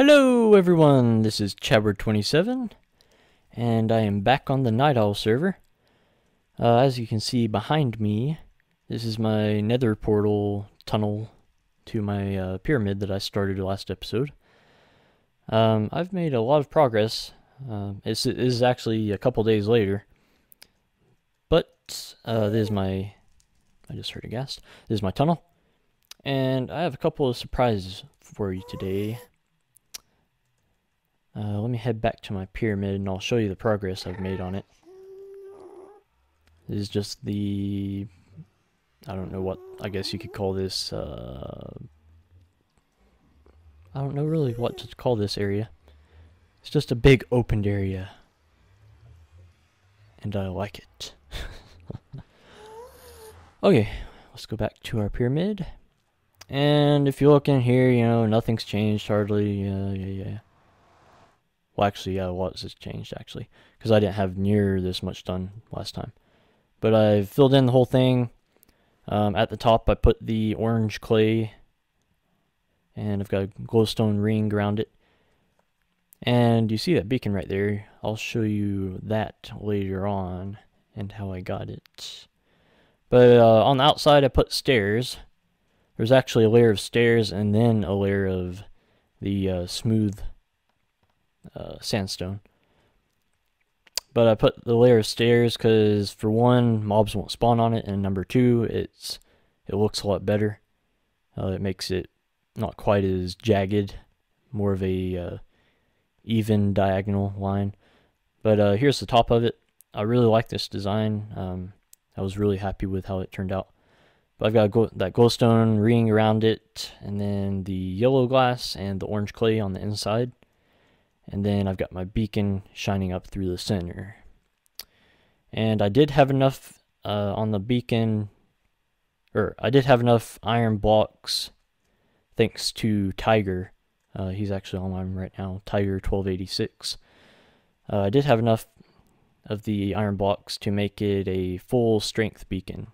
Hello everyone, this is Chadward27, and I am back on the Night Owl server. As you can see behind me, this is my nether portal tunnel to my pyramid that I started last episode. I've made a lot of progress. It is actually a couple days later, but this is my... I just heard a gasp. This is my tunnel, and I have a couple of surprises for you today. Let me head back to my pyramid and I'll show you the progress I've made on it. This is just the... I don't know what... I guess you could call this... I don't know really what to call this area. It's just a big opened area. And I like it. Okay, let's go back to our pyramid. And if you look in here, you know, nothing's changed hardly. Well, actually, yeah, lots has changed, actually, because I didn't have near this much done last time. But I filled in the whole thing. At the top, I put the orange clay, and I've got a glowstone ring around it. And you see that beacon right there? I'll show you that later on and how I got it. But on the outside, I put stairs. There's actually a layer of stairs and then a layer of the smooth sandstone. But I put the layer of stairs because, for one, mobs won't spawn on it, and number two, it looks a lot better. It makes it not quite as jagged, more of a even diagonal line. But here's the top of it. I really like this design. I was really happy with how it turned out. But I've got that glowstone ring around it, and then the yellow glass and the orange clay on the inside. And then I've got my beacon shining up through the center. And I did have enough on the beacon, or I did have enough iron blocks thanks to Tiger. He's actually online right now, Tiger1286. I did have enough of the iron blocks to make it a full strength beacon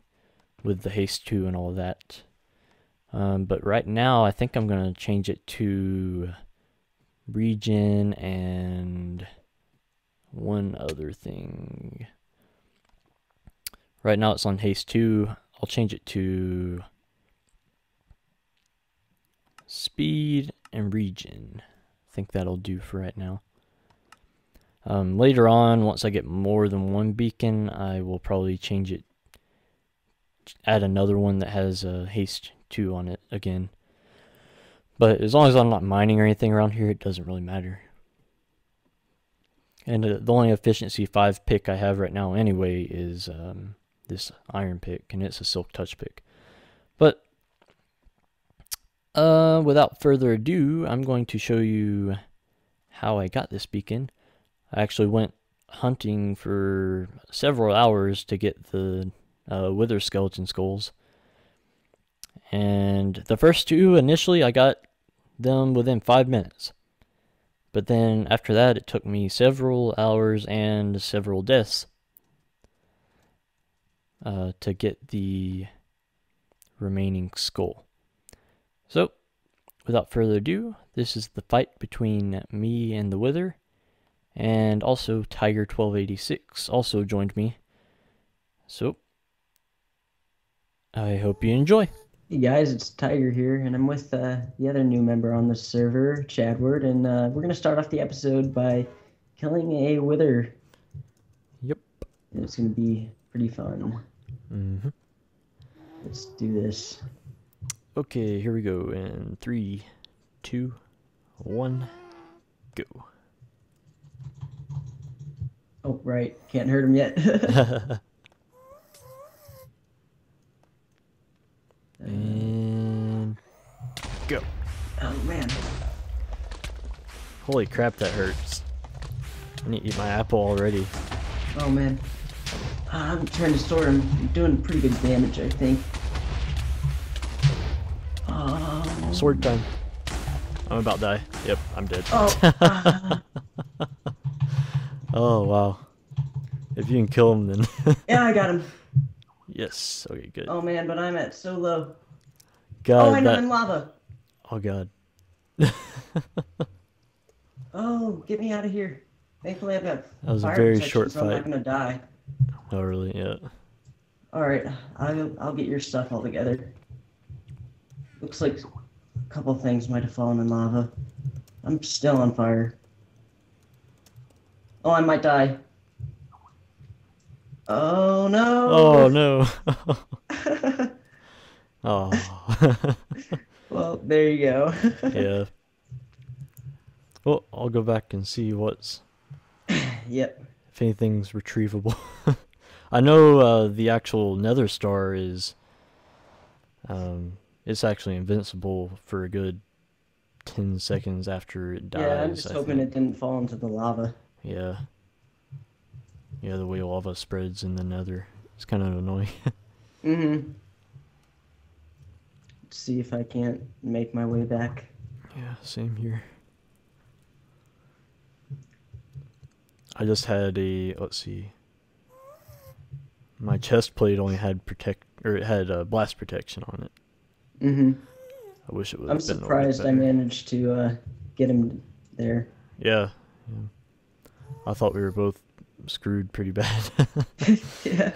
with the haste 2 and all of that. But right now I think I'm going to change it to region and one other thing. Right now it's on haste 2. I'll change it to speed and region. I think that'll do for right now. Later on, once I get more than one beacon, I will probably change it, add another one that has a haste 2 on it again. But as long as I'm not mining or anything around here, it doesn't really matter. And the only efficiency 5 pick I have right now anyway is this iron pick, and it's a silk touch pick. But without further ado, I'm going to show you how I got this beacon. I actually went hunting for several hours to get the wither skeleton skulls. And the first two, initially, I got them within 5 minutes. But then after that, it took me several hours and several deaths to get the remaining skull. So, without further ado, this is the fight between me and the wither. And also, Tiger1286 also joined me. So, I hope you enjoy. Hey guys, it's Tiger here, and I'm with the other new member on the server, Chadward, and we're going to start off the episode by killing a wither. Yep. And it's going to be pretty fun. Mm-hmm. Let's do this. Okay, here we go in 3, 2, 1, go. Oh, right. Can't hurt him yet. And go. Oh man. Holy crap, that hurts. I need to eat my apple already. Oh man. I'm trying to store him. I'm doing pretty good damage, I think. Sword time. I'm about to die. Yep, I'm dead. Oh, oh wow. If you can kill him then. Yeah, I got him. Yes, okay, good. Oh man, but I'm at so low. God, oh, I know, I'm in lava. Oh god. Oh, get me out of here. Thankfully, I've got that was a very short fight. I'm not going to die. Oh, really? Yeah. All right. I'll get your stuff all together. Looks like a couple things might have fallen in lava. I'm still on fire. Oh, I might die. Oh, no. Oh, no. Oh. Well, there you go. Yeah. Well, I'll go back and see what's... Yep. If anything's retrievable. I know the actual Nether Star is... it's actually invincible for a good 10 seconds after it dies. Yeah, I'm just hoping it didn't fall into the lava. Yeah. Yeah, the way lava spreads in the Nether. It's kind of annoying. Mm-hmm. Let's see if I can't make my way back. Yeah, same here. I just had a, let's see, my chest plate only had blast protection on it. Mm-hmm. I wish it would have been a little bit better. I'm surprised I managed to get him there. Yeah, yeah. I thought we were both screwed pretty bad. Yeah.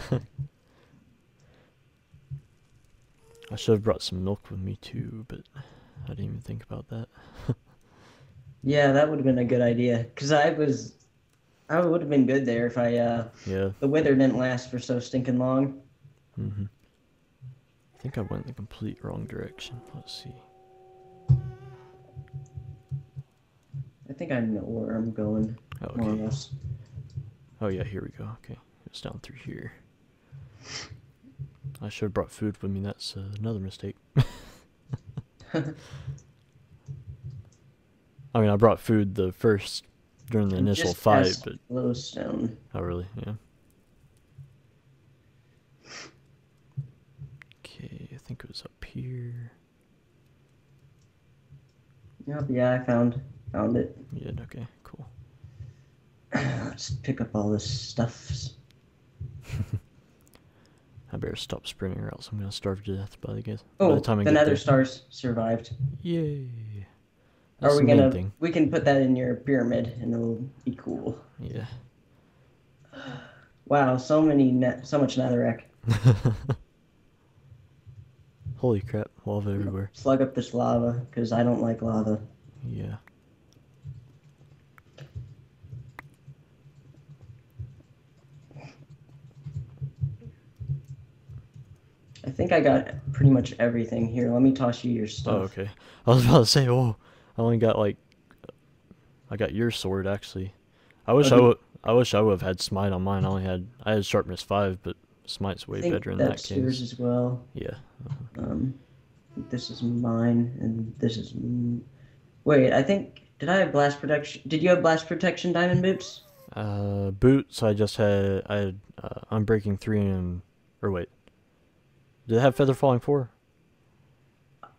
I should have brought some milk with me too, but I didn't even think about that. Yeah, that would have been a good idea, because I would have been good there if I, yeah. The weather didn't last for so stinking long. Mm-hmm. I think I went the complete wrong direction. Let's see. I think I know where I'm going. Oh, okay. More or less. Oh, yeah, here we go. Okay. It's down through here. I should have brought food with me. That's another mistake. I mean, I brought food the first... during the initial fight, but... Glowstone. Oh, really? Yeah. Okay, I think it was up here. Yep, yeah, I found it. You did? Okay, cool. Let's pick up all this stuff. I better stop sprinting or else I'm going to starve to death by the guess. Oh, the Nether Stars survived. Yay! That's we can put that in your pyramid and it'll be cool. Yeah. Wow, so much netherrack. Holy crap, lava everywhere. Slug up this lava because I don't like lava. Yeah. I think I got pretty much everything here. Let me toss you your stuff. Oh, okay. I was about to say, oh. I only got I got your sword actually. I wish I would have had smite on mine. I had sharpness 5, but smite's way better in that case. That's yours as well. Yeah. This is mine, and this is. Wait, I think did I have blast protection? Did you have blast protection diamond boots? Boots. I had Unbreaking 3 and wait, did I have Feather Falling 4?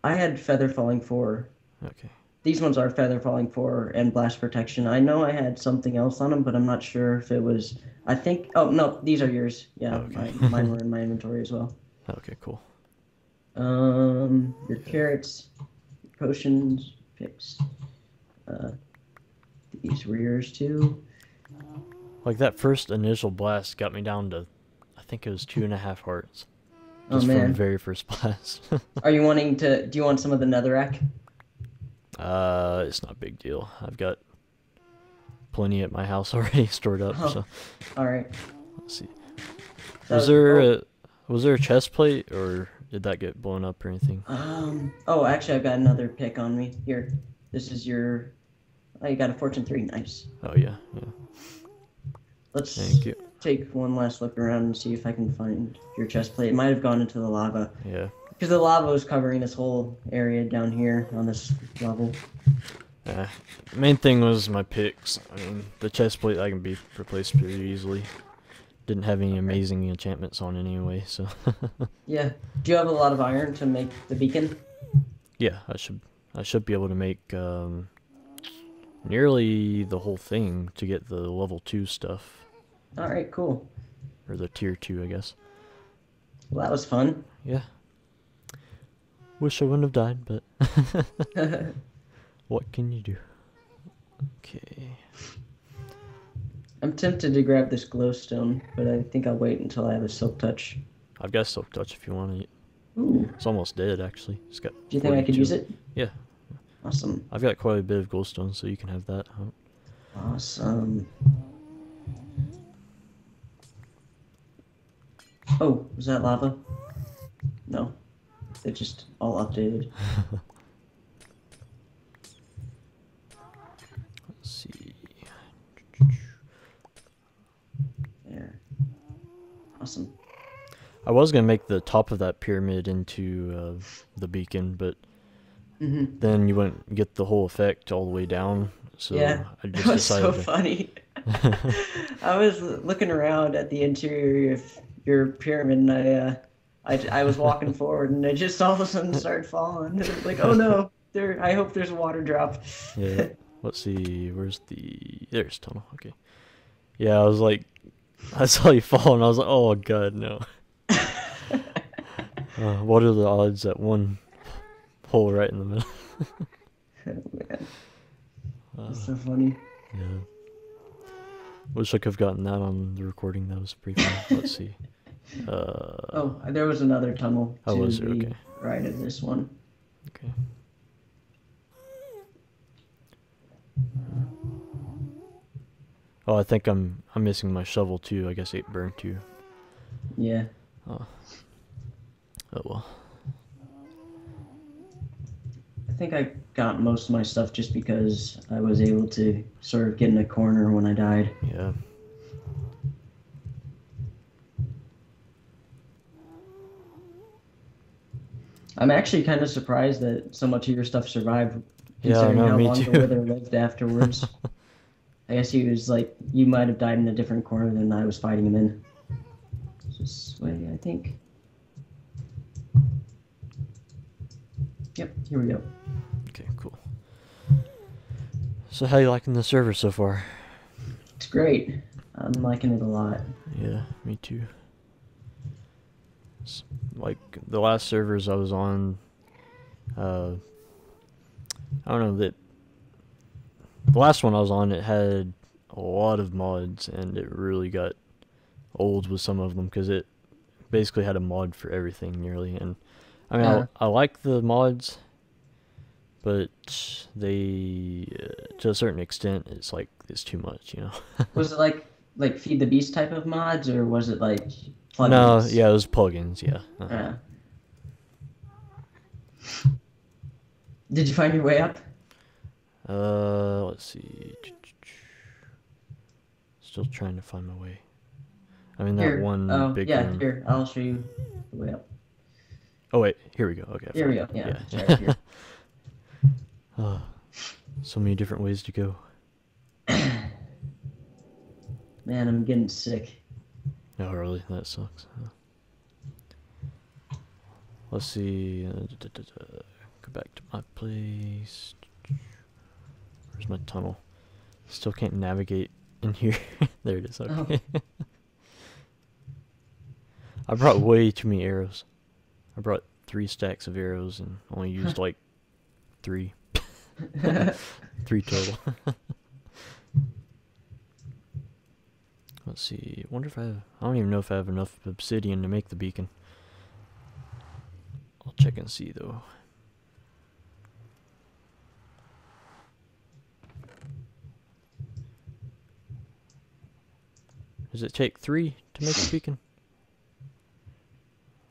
I had Feather Falling 4. Okay. These ones are Feather Falling 4 and Blast Protection. I know I had something else on them, but I'm not sure if it was... I think... Oh, no, these are yours. Yeah, okay. Mine were in my inventory as well. Okay, cool. Your carrots, your potions, picks. These were yours, too. Like, that first initial blast got me down to... I think it was 2.5 hearts. Just from the very first blast. Are you wanting to... Do you want some of the netherrack? It's not a big deal. I've got plenty at my house already stored up. Oh, so. All right. Let's see. So, was there a chest plate or did that get blown up or anything? Oh, actually, I've got another pick on me here. This is your. Oh, you got a fortune 3. Nice. Oh yeah, yeah. Let's take one last look around and see if I can find your chest plate. It might have gone into the lava. Yeah. Because the lava was covering this whole area down here on this level. The main thing was my picks. I mean, the chest plate I can be replaced pretty easily. Didn't have any amazing enchantments on anyway, so. Yeah. Do you have a lot of iron to make the beacon? Yeah, I should be able to make nearly the whole thing to get the level 2 stuff. All right, cool. Or the tier 2, I guess. Well, that was fun. Yeah. Wish I wouldn't have died, but what can you do? Okay. I'm tempted to grab this glowstone, but I think I'll wait until I have a silk touch. I've got a silk touch if you want it. Ooh. It's almost dead, actually. It's got. Do you think I could use it? Yeah. Awesome. I've got quite a bit of glowstone, so you can have that. Awesome. Oh, was that lava? No. They're just all updated. Let's see. There. Awesome. I was going to make the top of that pyramid into the beacon, but then you wouldn't get the whole effect all the way down. So yeah, I just decided so funny. I was looking around at the interior of your pyramid, and I was walking forward, and I just all of a sudden started falling. It was like, oh no, there! I hope there's a water drop. Yeah. Let's see. Where's the? There's tunnel. Okay. Yeah, I was like, I saw you fall, and I was like, oh god, no. What are the odds that one hole right in the middle? Oh man, that's so funny. Yeah. Wish I could have gotten that on the recording. That was pretty fun. Let's see. Oh, there was another tunnel to the right of this one. Okay. Oh, I think I'm missing my shovel too. I guess it burned too. Yeah. Oh. Oh well. I think I got most of my stuff just because I was able to sort of get in a corner when I died. Yeah. I'm actually kind of surprised that so much of your stuff survived, considering how long the wither lived afterwards. I guess he was like, you might have died in a different corner than I was fighting him in. This way, I think. Yep, here we go. Okay, cool. So how you liking the server so far? It's great. I'm liking it a lot. Yeah, me too. It's like the last servers I was on, I don't know, that the last one I was on, it had a lot of mods, and it really got old with some of them because it basically had a mod for everything nearly, and I mean, I like the mods, but they, to a certain extent, it's like, it's too much, you know? Was it like Feed the Beast type of mods, or was it like plugins? No, yeah, it was plugins, yeah. Did you find your way up? Let's see. Still trying to find my way. I mean, that one big one. Yeah, here, I'll show you the way up. Oh wait, here we go. Okay. Here we go. Yeah. Right here. Oh, so many different ways to go. Man, I'm getting sick. Oh really? That sucks. Huh? Let's see. Go back to my place. Where's my tunnel? Still can't navigate in here. There it is. Okay. Oh. I brought way too many arrows. I brought 3 stacks of arrows and only used like 3. 3 total. Let's see. I wonder if I don't even know if I have enough obsidian to make the beacon. I'll check and see though. Does it take 3 to make the beacon?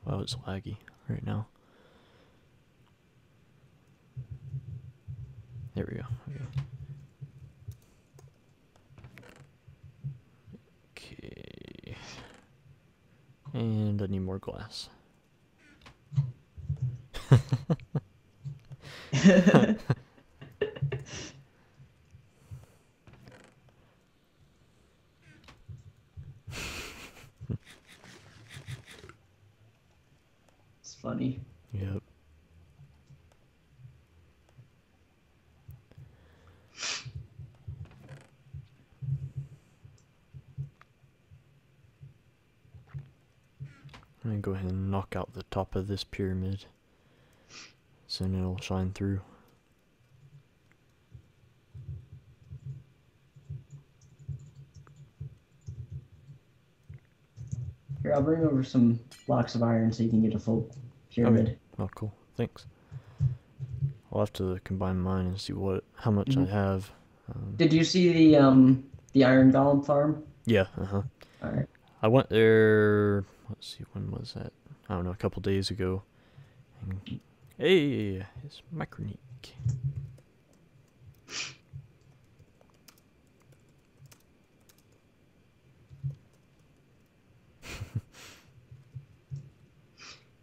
Wow, it's laggy right now. There we go. Okay. And I need more glass. Funny. Yep. I'm gonna go ahead and knock out the top of this pyramid, so then it'll shine through. Here, I'll bring over some blocks of iron so you can get a full pyramid. Oh, cool. Thanks. I'll have to combine mine and see what how much I have. Did you see the iron golem farm? Yeah. All right. I went there. Let's see, when was that? I don't know, a couple days ago. And, hey, it's Micronique.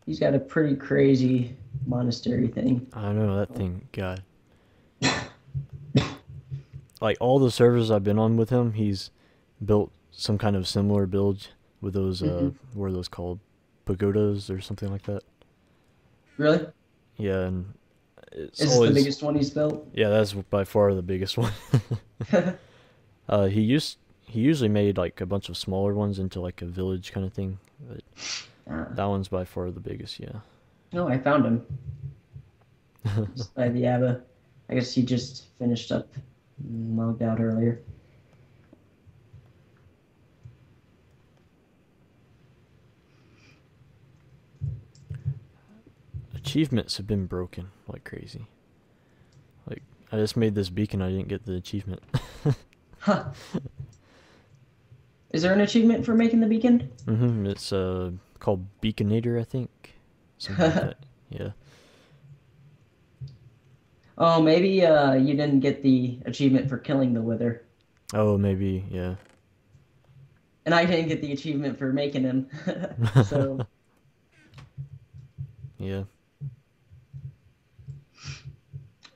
He's got a pretty crazy monastery thing. I know, that thing, God. Like, all the servers I've been on with him, he's built some kind of similar build with those, what are those called? Pagodas or something like that. Really? Yeah, and it's always... Is this the biggest one he's built? Yeah, that's by far the biggest one. He usually made, like, a bunch of smaller ones into, like, a village kind of thing, but... That one's by far the biggest, yeah. No, I found him. Just by the Abba. I guess he just finished up and logged out earlier. Achievements have been broken like crazy. Like, I just made this beacon, I didn't get the achievement. Huh. Is there an achievement for making the beacon? Mm-hmm, it's, called Beaconator, I think. Something like that. Yeah. Oh, maybe you didn't get the achievement for killing the wither. Oh, maybe, yeah. And I didn't get the achievement for making him. So. Yeah.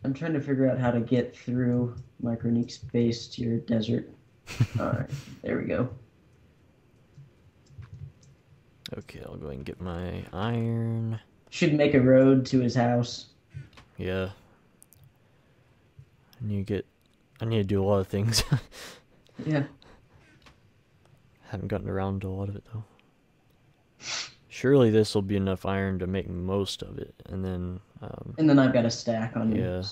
I'm trying to figure out how to get through Micronique's base to your desert. Alright, there we go. Okay, I'll go ahead and get my iron. Should make a road to his house. Yeah. I need to do a lot of things. Yeah. Haven't gotten around to a lot of it though. Surely this will be enough iron to make most of it, and then. And then I've got a stack on you. Yeah.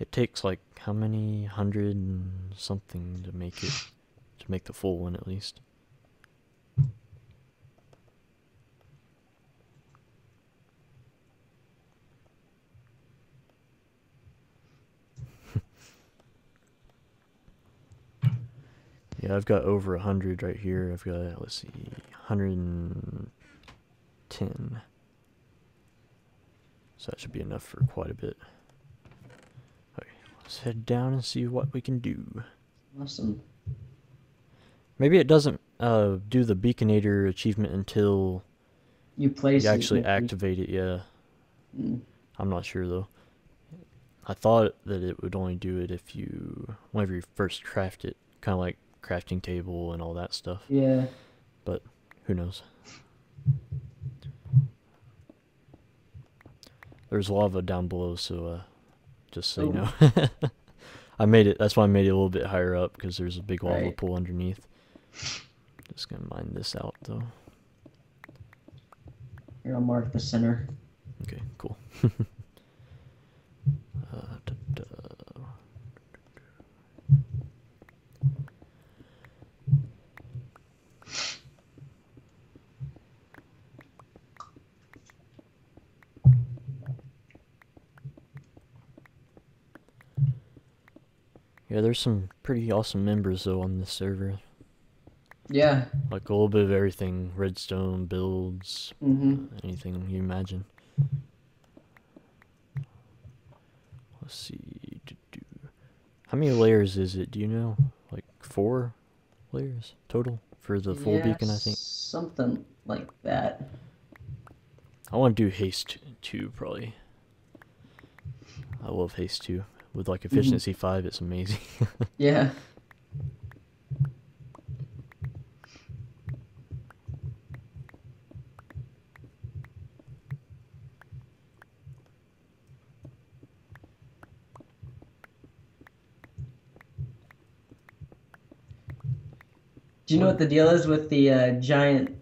It takes like how many hundred and something to make it. To make the full one at least. Yeah, I've got over 100 right here. I've got, let's see, 110. So that should be enough for quite a bit. Okay, let's head down and see what we can do. Awesome. Maybe it doesn't do the Beaconator achievement until you place. You actually activate it, yeah. Mm. I'm not sure, though. I thought that it would only do it if you, whenever you first craft it, kind of like crafting table and all that stuff. Yeah. But who knows? There's lava down below, so just so you know. I made it, that's why I made it a little bit higher up, because there's a big lava pool underneath. Just gonna mine this out though. Here, I'll mark the center. Okay, cool. Yeah, there's some pretty awesome members though on this server. Yeah. Like a little bit of everything. Redstone, builds, anything you imagine. Let's see. How many layers is it? Do you know? Like 4 layers total for the full beacon, I think. Something like that. I want to do Haste 2, probably. I love Haste 2. With like Efficiency 5, it's amazing. Yeah. Do you know what the deal is with the giant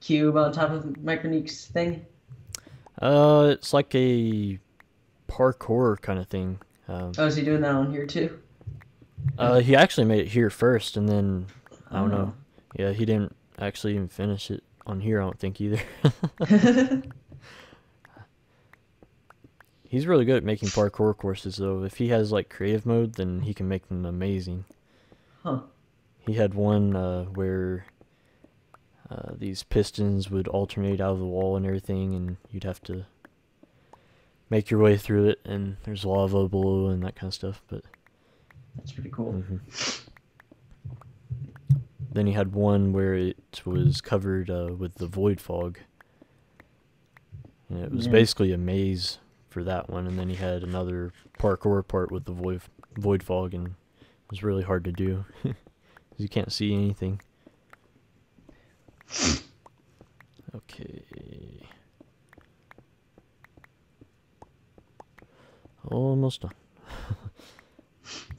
cube on top of Micronique's thing? It's like a parkour kind of thing. Oh, is he doing that on here too? He actually made it here first, and then, I don't know. Yeah, he didn't actually even finish it on here, I don't think, either. He's really good at making parkour courses, though. If he has, like, creative mode, then he can make them amazing. Huh. He had one where these pistons would alternate out of the wall and everything, and you'd have to make your way through it, and there's lava below and that kind of stuff, but... That's pretty cool. Then he had one where it was covered with the void fog. And it was basically a maze for that one, and then he had another parkour part with the void fog, and it was really hard to do because you can't see anything. Okay. Almost done.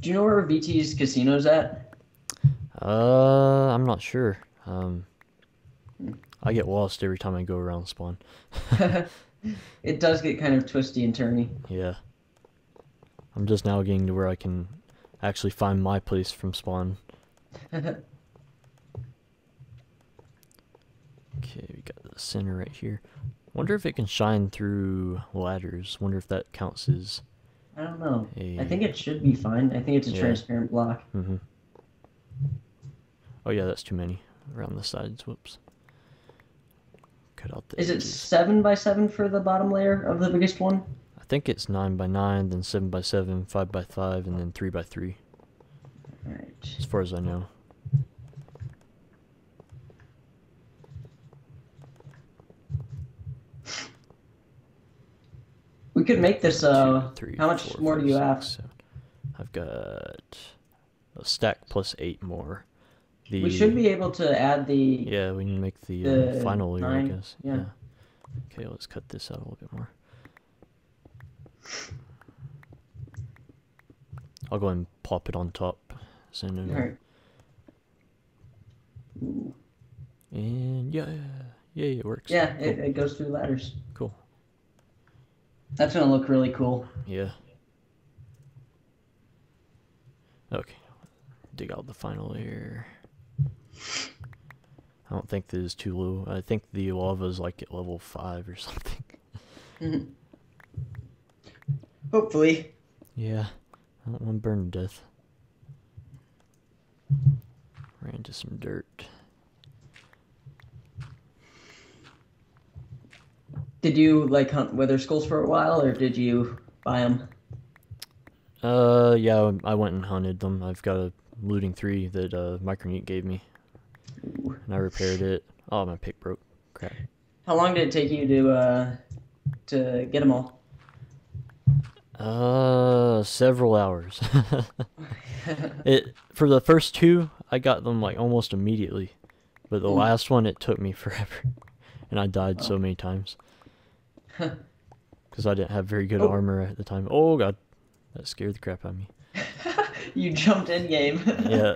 Do you know where VT's casino's at? I'm not sure. I get lost every time I go around spawn. It does get kind of twisty and turny. Yeah. I'm just now getting to where I can actually find my place from spawn. Okay, we got the center right here. Wonder if it can shine through ladders. Wonder if that counts as... I don't know. I think it should be fine. I think it's a transparent block. Oh yeah, that's too many around the sides. Whoops. Cut out the. Is edges. It 7 by 7 for the bottom layer of the biggest one? I think it's 9 by 9, then 7 by 7, 5 by 5, and then 3 by 3. All right. As far as I know. We could make this, how much more do you have? I've got a stack plus 8 more. We should be able to add the... Yeah, we need to make the final layer, I guess. Yeah. Okay, let's cut this out a little bit more. I'll go ahead and pop it on top. Alright. And yeah, it works. Yeah, cool. It goes through ladders. Cool. That's gonna look really cool. Yeah. Okay. Dig out the final layer. I don't think this is too low. I think the lava is like at level 5 or something. Hopefully. Yeah. I don't want to burn to death. Ran into some dirt. Did you, like, hunt weather skulls for a while, or did you buy them? Yeah, I went and hunted them. I've got a looting 3 that Micronique gave me, and I repaired it. Oh, my pick broke. Crap. How long did it take you to get them all? Several hours. For the first 2, I got them, like, almost immediately, but the last one, it took me forever, and I died so many times. Because I didn't have very good armor at the time. Oh god, that scared the crap out of me. You jumped in game. Yeah.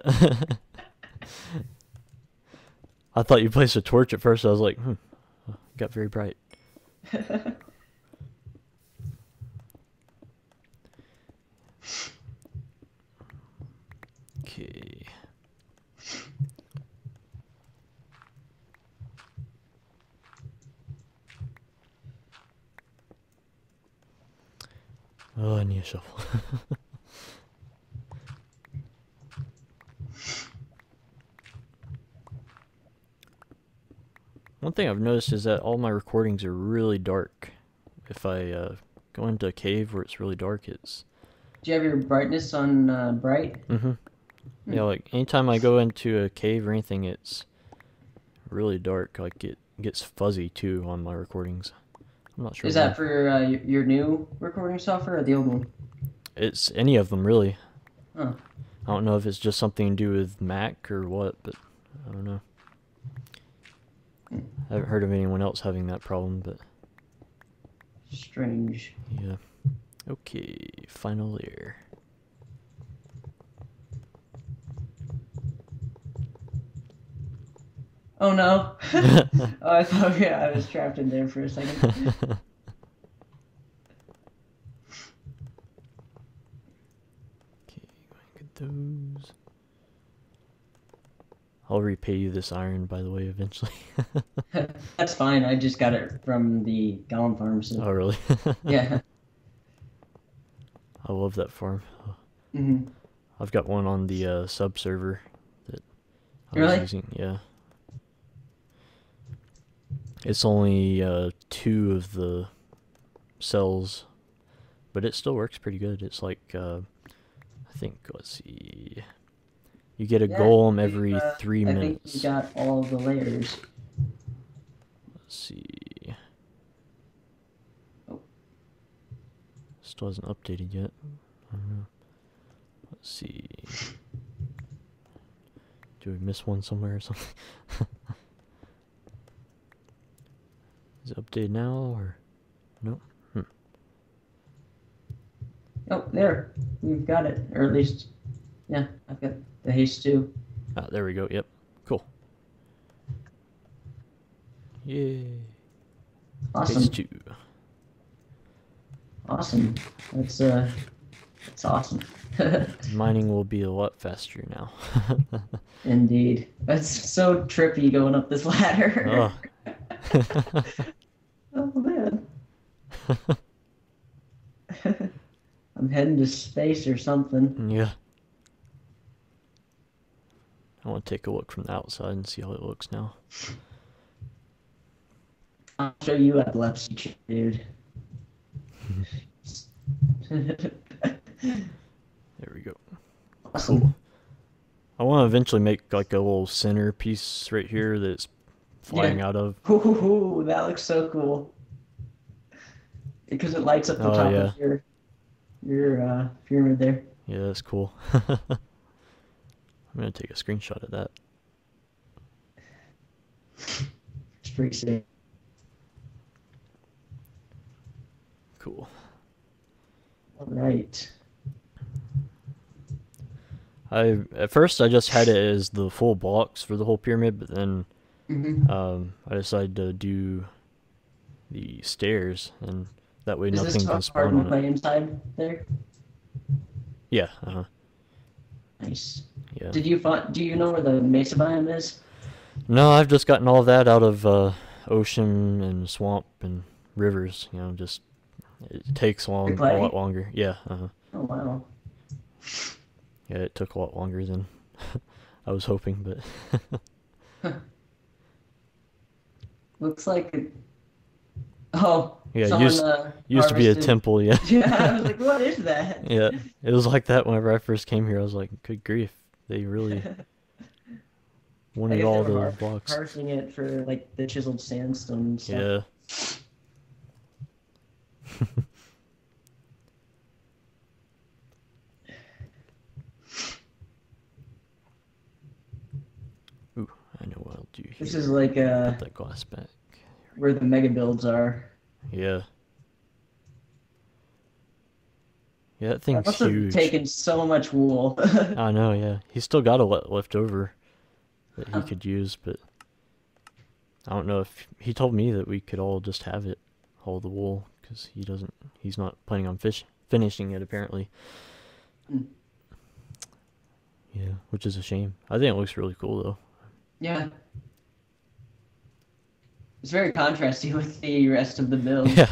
I thought you placed a torch at first. I was like, it got very bright. Okay. Oh, I need a shovel. One thing I've noticed is that all my recordings are really dark. If I go into a cave where it's really dark, it's... Do you have your brightness on bright? Yeah, like, anytime I go into a cave or anything, it's really dark. Like, it gets fuzzy, too, on my recordings. I'm not sure. Is that for your new recording software or the old one? It's any of them, really. Huh. I don't know if it's just something to do with Mac or what, but I don't know. I haven't heard of anyone else having that problem, but... Strange. Yeah. Okay, final layer. Oh no! I thought I was trapped in there for a second. Okay, those. I'll repay you this iron, by the way, eventually. That's fine. I just got it from the Golem farm. So. Oh, really? Yeah. I love that farm. Mm-hmm. I've got one on the sub server that I was using. Yeah. It's only 2 of the cells, but it still works pretty good. It's like, I think, let's see. You get a golem every 3 minutes. I think you got all the layers. Let's see. Oh. Still hasn't updated yet. I don't know. Let's see. Do we miss one somewhere or something? Is it updated now or no? Hmm. Oh, there. We've got it. Or at least, yeah, I've got it. The haste too. Ah, there we go. Yep. Cool. Yay. Awesome. Haste 2. Awesome. That's awesome. Mining will be a lot faster now. Indeed. That's so trippy going up this ladder. Oh, oh man. I'm heading to space or something. Yeah. I want to take a look from the outside and see how it looks now. I'll show you epilepsy, dude. There we go. Awesome. Cool. I want to eventually make like a little center piece right here that's flying out of. Ooh, that looks so cool. Because it lights up the top of your pyramid there. Yeah, that's cool. I'm going to take a screenshot of that. It's pretty sick. Cool. All right. At first, I just had it as the full blocks for the whole pyramid, but then I decided to do the stairs, and that way nothing can spawn on it. Is this hard to play inside there? Yeah, uh-huh. Nice. Yeah. Did you find? Do you know where the mesa biome is? No, I've just gotten all that out of ocean and swamp and rivers. You know, just it takes a lot longer. Yeah. Uh-huh. Oh wow. Yeah, it took a lot longer than I was hoping, but. Huh. Looks like. Oh. Yeah, used to be a temple, yeah. Yeah, I was like, what is that? Yeah, it was like that whenever I first came here. I was like, good grief, they really wanted all the blocks. Parsing it for like the chiseled sandstone stuff. Yeah. Ooh, I know what I'll do here. This is like put that glass back. Where the mega builds are. Yeah. Yeah, that thing's huge. I must have taken so much wool. I know, yeah. He's still got a lot left over that he could use, but I don't know if he told me that we could all just have it, all the wool, because he's not planning on finishing it apparently. Mm. Yeah, which is a shame. I think it looks really cool though. Yeah. It's very contrasty with the rest of the build. Yeah,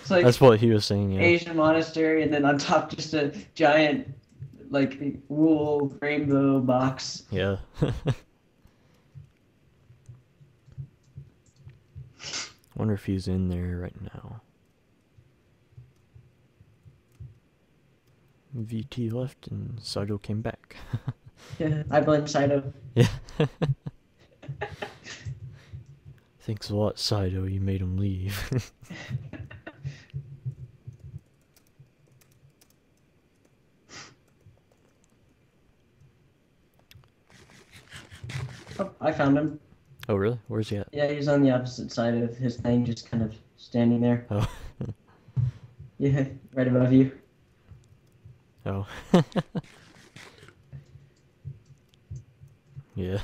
it's like that's what he was saying. Yeah. Asian monastery, and then on top just a giant, like wool rainbow box. Yeah. Wonder if he's in there right now. VT left and Sido came back. Yeah, I blame Sido. Yeah. Thanks a lot, Sido. You made him leave. Oh, I found him. Oh, really? Where's he at? Yeah, he's on the opposite side of his thing, just kind of standing there. Oh. Yeah, right above you. Oh. Yeah.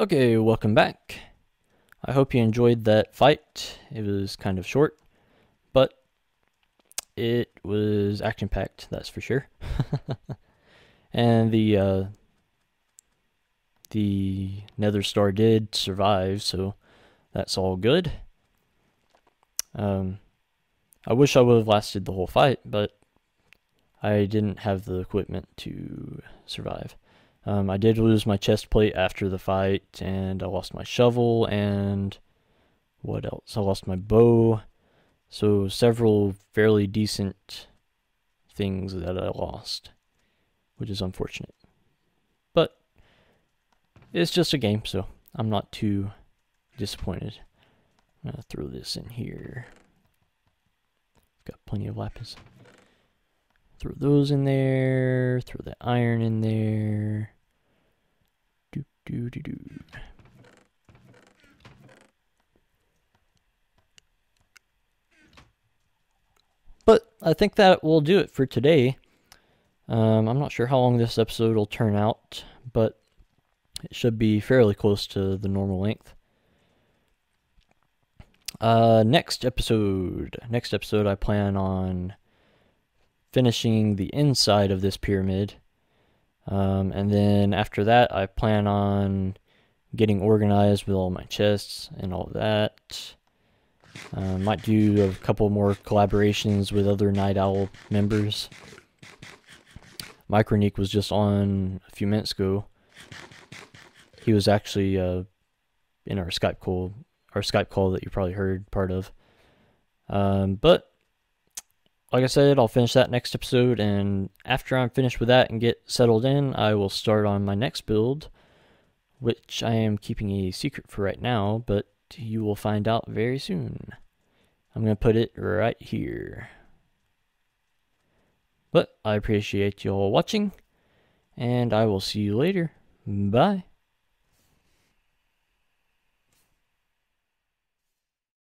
Okay, welcome back. I hope you enjoyed that fight. It was kind of short, but it was action-packed, that's for sure. And the Nether Star did survive, so that's all good. I wish I would have lasted the whole fight, but I didn't have the equipment to survive. I did lose my chest plate after the fight, and I lost my shovel, and what else? I lost my bow. So several fairly decent things that I lost, which is unfortunate. But it's just a game, so I'm not too disappointed. I'm going to throw this in here. Got plenty of lapis. Throw those in there, throw the iron in there. But I think that will do it for today. I'm not sure how long this episode will turn out, but it should be fairly close to the normal length. Next episode I plan on finishing the inside of this pyramid, and then after that I plan on getting organized with all my chests and all that. Might do a couple more collaborations with other Night Owl members. Micronique was just on a few minutes ago. He was actually in our Skype call, that you probably heard part of. But like I said, I'll finish that next episode, and after I'm finished with that and get settled in, I will start on my next build, which I am keeping a secret for right now, but you will find out very soon. I'm going to put it right here. But I appreciate you all watching, and I will see you later. Bye.